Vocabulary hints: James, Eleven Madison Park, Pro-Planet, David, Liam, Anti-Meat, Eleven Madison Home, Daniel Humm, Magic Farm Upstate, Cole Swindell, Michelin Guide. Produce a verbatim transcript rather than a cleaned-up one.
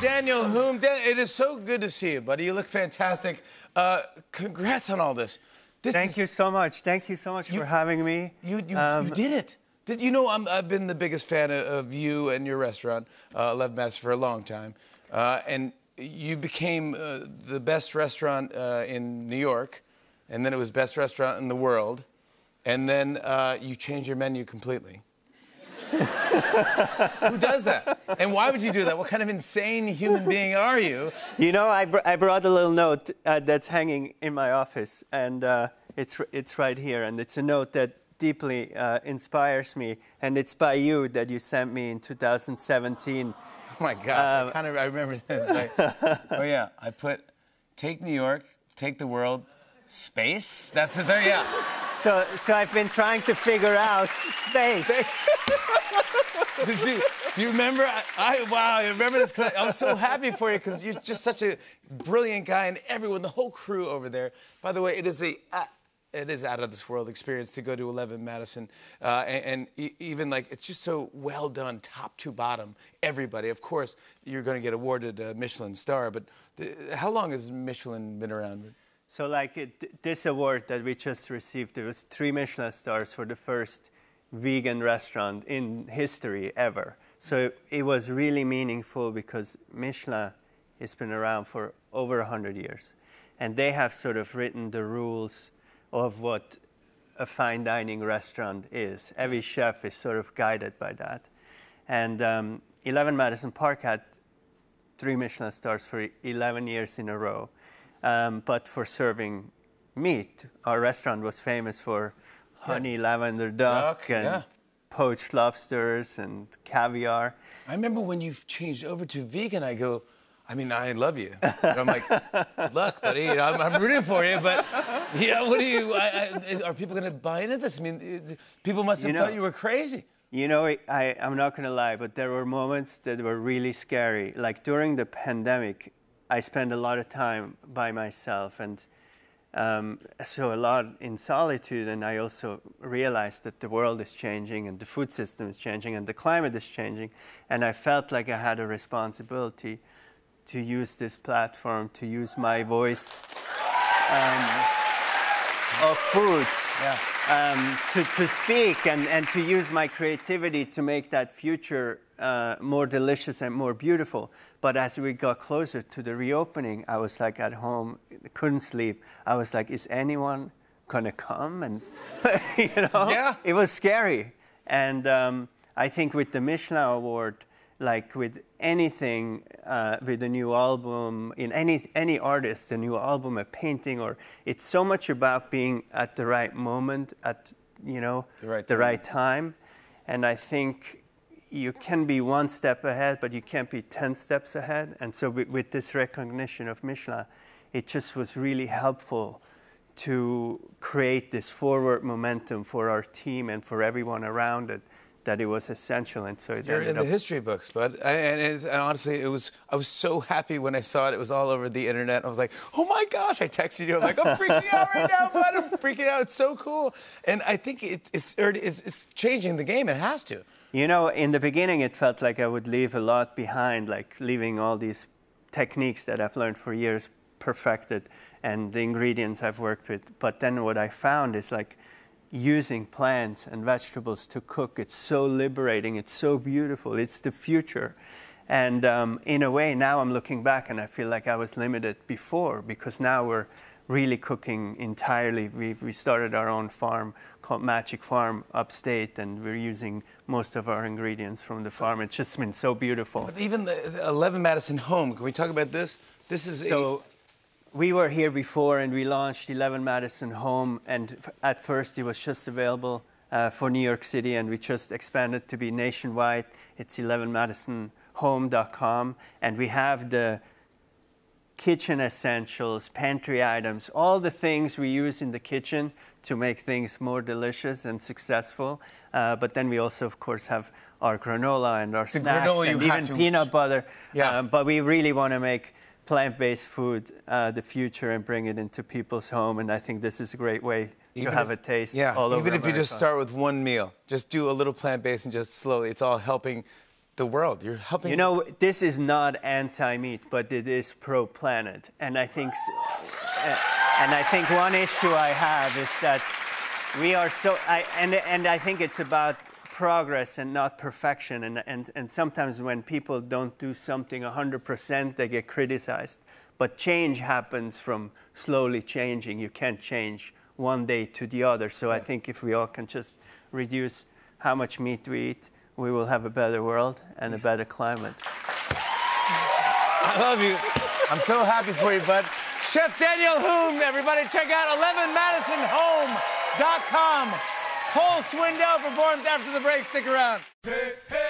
Daniel Humm. Dan, it is so good to see you, buddy. You look fantastic. Uh, congrats on all this. this Thank is, you so much. Thank you so much you, for having me. You, you, um, you did it. Did you know I'm, I've been the biggest fan of, of you and your restaurant, uh, Eleven Madison, for a long time, uh, and you became uh, the best restaurant uh, in New York, and then it was best restaurant in the world, and then uh, you changed your menu completely. Who does that? And why would you do that? What kind of insane human being are you? You know, I, br I brought a little note uh, that's hanging in my office, and uh, it's, it's right here, and it's a note that deeply uh, inspires me, and it's by you that you sent me in two thousand seventeen. Oh my gosh, uh, I kind of I remember this. Like, oh yeah, I put take New York, take the world, space. That's the thing, yeah. So, so I've been trying to figure out space. space. do, do you remember? I, I wow, you remember this? Cause I, I was so happy for you because you're just such a brilliant guy, and everyone, the whole crew over there. By the way, it is a. Uh, It is out of this world experience to go to Eleven Madison, uh, and, and even like it's just so well done, top to bottom. Everybody, of course, you're going to get awarded a Michelin star. But the, how long has Michelin been around? So, like it, this award that we just received, there was three Michelin stars for the first vegan restaurant in history ever. So it, it was really meaningful because Michelin has been around for over a hundred years, and they have sort of written the rules of what a fine dining restaurant is. Every chef is sort of guided by that. And um, Eleven Madison Park had three Michelin stars for eleven years in a row, um, but for serving meat. Our restaurant was famous for honey yeah. lavender duck, duck and yeah. poached lobsters and caviar. I remember when you've changed over to vegan, I go, I mean, I love you. And I'm like, good luck, buddy. You know, I'm, I'm rooting for you, but yeah, what do you? I, I, are people going to buy into this? I mean, it, people must have you know, thought you were crazy. You know, I, I'm not going to lie, but there were moments that were really scary. Like during the pandemic, I spent a lot of time by myself, and um, so a lot in solitude. And I also realized that the world is changing, and the food system is changing, and the climate is changing, and I felt like I had a responsibility to use this platform, to use my voice um, of food, yeah. um, to, to speak and, and to use my creativity to make that future uh, more delicious and more beautiful. But as we got closer to the reopening, I was like at home, couldn't sleep. I was like, is anyone gonna come? And you know, yeah. it was scary. And um, I think with the Michelin Award, like with anything, uh, with a new album, in any any artist, a new album, a painting, or it's so much about being at the right moment, at you know the right, the right time. And I think you can be one step ahead, but you can't be ten steps ahead. And so with, with this recognition of Michelin, it just was really helpful to create this forward momentum for our team and for everyone around it. That it was essential, and so it You're ended in up the history books, bud. And, and, and honestly, it was—I was so happy when I saw it. It was all over the internet. I was like, "Oh my gosh!" I texted you. I'm like, "I'm freaking out right now, bud. I'm freaking out. It's so cool." And I think it, it's, it's it's changing the game. It has to. You know, in the beginning, it felt like I would leave a lot behind, like leaving all these techniques that I've learned for years, perfected, and the ingredients I've worked with. But then what I found is like, using plants and vegetables to cook. It's so liberating. It's so beautiful. It's the future. And um, in a way, now I'm looking back and I feel like I was limited before, because now we're really cooking entirely. We, we started our own farm called Magic Farm Upstate, and we're using most of our ingredients from the farm. It's just been so beautiful. But even the, the Eleven Madison Home, can we talk about this? This is so, a... We were here before, and we launched Eleven Madison Home, and f at first it was just available uh, for New York City, and we just expanded to be nationwide. It's eleven madison home dot com, and we have the kitchen essentials, pantry items, all the things we use in the kitchen to make things more delicious and successful. Uh, but then we also, of course, have our granola and our the snacks granola, and even to... peanut butter. Yeah. Um, but we really want to make plant-based food uh, the future and bring it into people's home, and I think this is a great way even to have if, a taste yeah, all over Even if America. You just start with one meal, just do a little plant-based and just slowly, it's all helping the world. You're helping. You know, this is not anti-meat, but it is pro-planet. And I think, and I think one issue I have is that we are so. I, and and I think it's about progress and not perfection. And and and sometimes when people don't do something one hundred percent, they get criticized. But change happens from slowly changing. You can't change one day to the other. So I think if we all can just reduce how much meat we eat, we will have a better world and a better climate. I love you. I'm so happy for you, bud. Chef Daniel Humm, everybody. Check out eleven madison home dot com. Cole Swindell performs after the break. Stick around. Hey, hey.